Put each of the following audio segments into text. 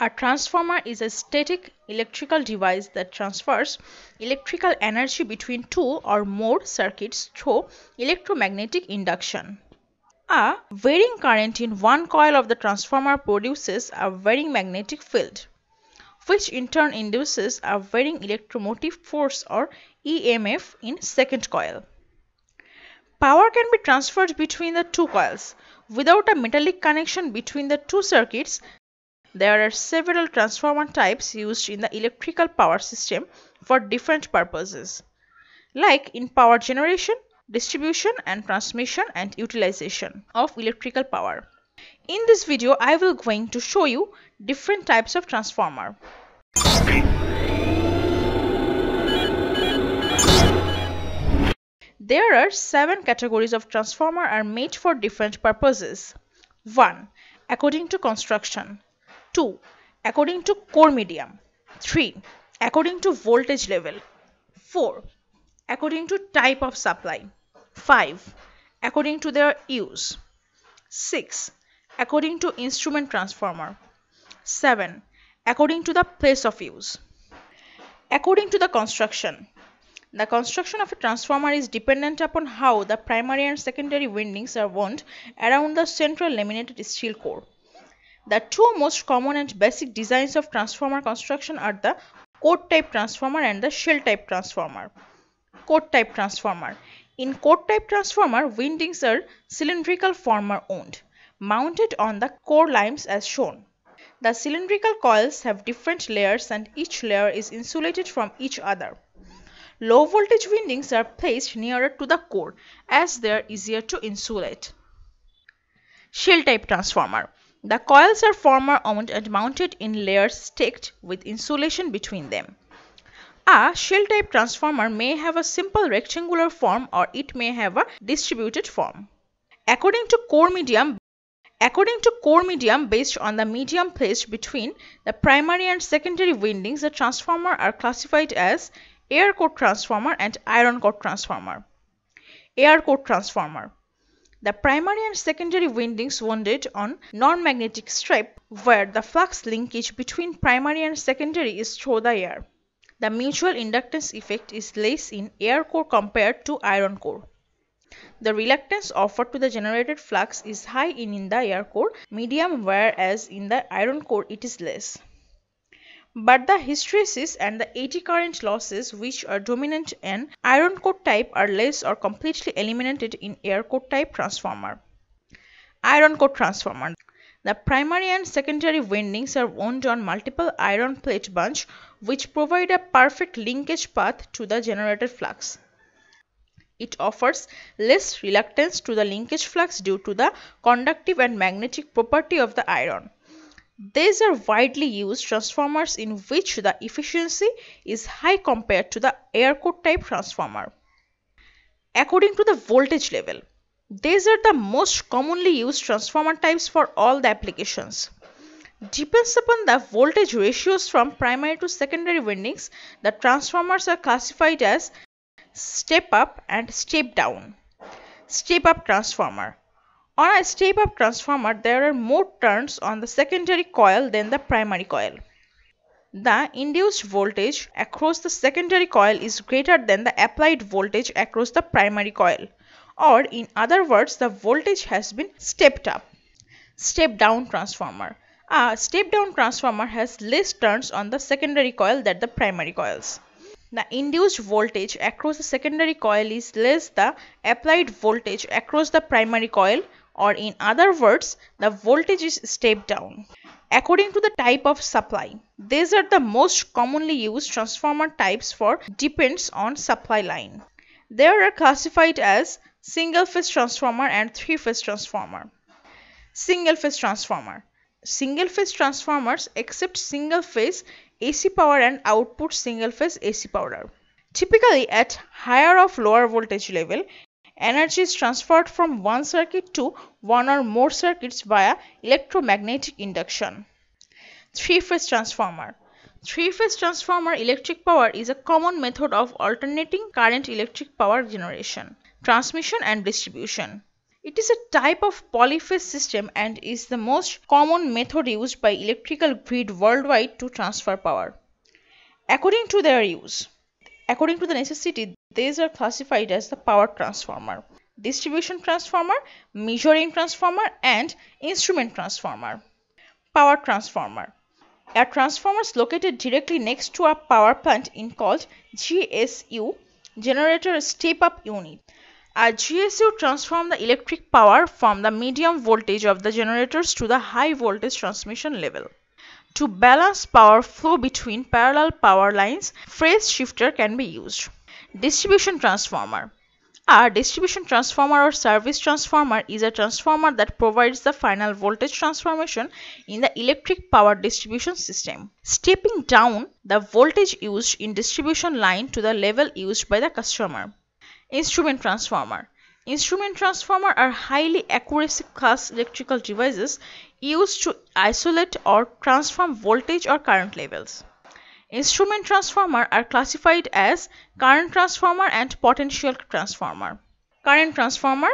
A transformer is a static electrical device that transfers electrical energy between two or more circuits through electromagnetic induction. A varying current in one coil of the transformer produces a varying magnetic field, which in turn induces a varying electromotive force or EMF in second coil. Power can be transferred between the two coils. Without a metallic connection between the two circuits, there are several transformer types used in the electrical power system for different purposes, like in power generation, distribution and transmission and utilization of electrical power. In this video, I will going to show you different types of transformer. There are 7 categories of transformer are made for different purposes. 1. According to construction. 2. According to core medium. 3. According to voltage level. 4. According to type of supply. 5. According to their use. 6. According to instrument transformer. 7. According to the place of use. According to the construction. The construction of a transformer is dependent upon how the primary and secondary windings are wound around the central laminated steel core. The two most common and basic designs of transformer construction are the core type transformer and the shell type transformer. Core type transformer. In core type transformer, windings are cylindrical former wound, mounted on the core limbs as shown. The cylindrical coils have different layers and each layer is insulated from each other. Low voltage windings are placed nearer to the core as they are easier to insulate. Shell type transformer. The coils are former wound and mounted in layers stacked with insulation between them. A shell-type transformer may have a simple rectangular form or it may have a distributed form. According to core medium, based on the medium placed between the primary and secondary windings, the transformer are classified as air core transformer and iron core transformer. Air core transformer. The primary and secondary windings wounded on non-magnetic stripe where the flux linkage between primary and secondary is through the air. The mutual inductance effect is less in air core compared to iron core. The reluctance offered to the generated flux is high in the air core medium, whereas in the iron core it is less. But the hysteresis and the eddy current losses, which are dominant in iron core type, are less or completely eliminated in air core type transformer. Iron core transformer. The primary and secondary windings are wound on multiple iron plate bunch, which provide a perfect linkage path to the generated flux. It offers less reluctance to the linkage flux due to the conductive and magnetic property of the iron. These are widely used transformers in which the efficiency is high compared to the air core type transformer. According to the voltage level. These are the most commonly used transformer types for all the applications. Depends upon the voltage ratios from primary to secondary windings, the transformers are classified as step up and step down. Step up transformer. On a step up transformer, there are more turns on the secondary coil than the primary coil. The induced voltage across the secondary coil is greater than the applied voltage across the primary coil. Or in other words, the voltage has been stepped up. Step down transformer. A step down transformer has less turns on the secondary coil than the primary coils. The induced voltage across the secondary coil is less than the applied voltage across the primary coil, or in other words, the voltage is stepped down. According to the type of supply. These are the most commonly used transformer types for depends on supply line. They are classified as single-phase transformer and three-phase transformer. Single-phase transformer. Single-phase transformers accept single-phase AC power and output single-phase AC power. Typically, at higher or lower voltage level, energy is transferred from one circuit to one or more circuits via electromagnetic induction. Three-phase transformer. Three-phase transformer electric power is a common method of alternating current electric power generation, transmission and distribution. It is a type of polyphase system and is the most common method used by electrical grid worldwide to transfer power. According to their use, according to the necessity, these are classified as the power transformer, distribution transformer, measuring transformer, and instrument transformer. Power transformer are transformers located directly next to a power plant in called GSU, generator step-up unit. A GSU transforms the electric power from the medium voltage of the generators to the high voltage transmission level. To balance power flow between parallel power lines, phase shifter can be used. Distribution transformer. A distribution transformer or service transformer is a transformer that provides the final voltage transformation in the electric power distribution system, stepping down the voltage used in distribution line to the level used by the customer. Instrument transformer. Instrument transformers are highly accuracy class electrical devices used to isolate or transform voltage or current levels. Instrument transformers are classified as current transformer and potential transformer. Current transformer.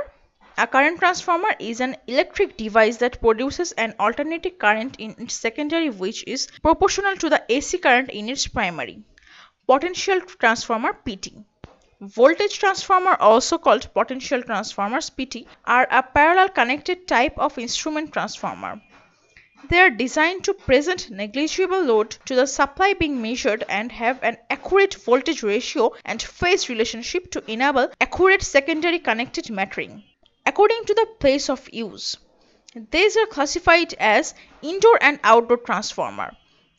A current transformer is an electric device that produces an alternating current in its secondary, which is proportional to the AC current in its primary. Potential transformer (PT). Voltage transformer, also called potential transformers (PT), are a parallel connected type of instrument transformer. They are designed to present negligible load to the supply being measured and have an accurate voltage ratio and phase relationship to enable accurate secondary connected metering. According to the place of use, these are classified as indoor and outdoor transformer.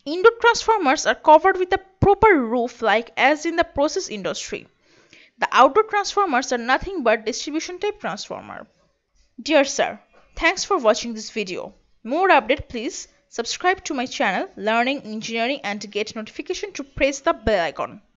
Indoor transformers are covered with a proper roof, like as in the process industry. The outdoor transformers are nothing but distribution type transformer. Dear sir, thanks for watching this video. More update, please subscribe to my channel Learning Engineering and get notification to press the bell icon.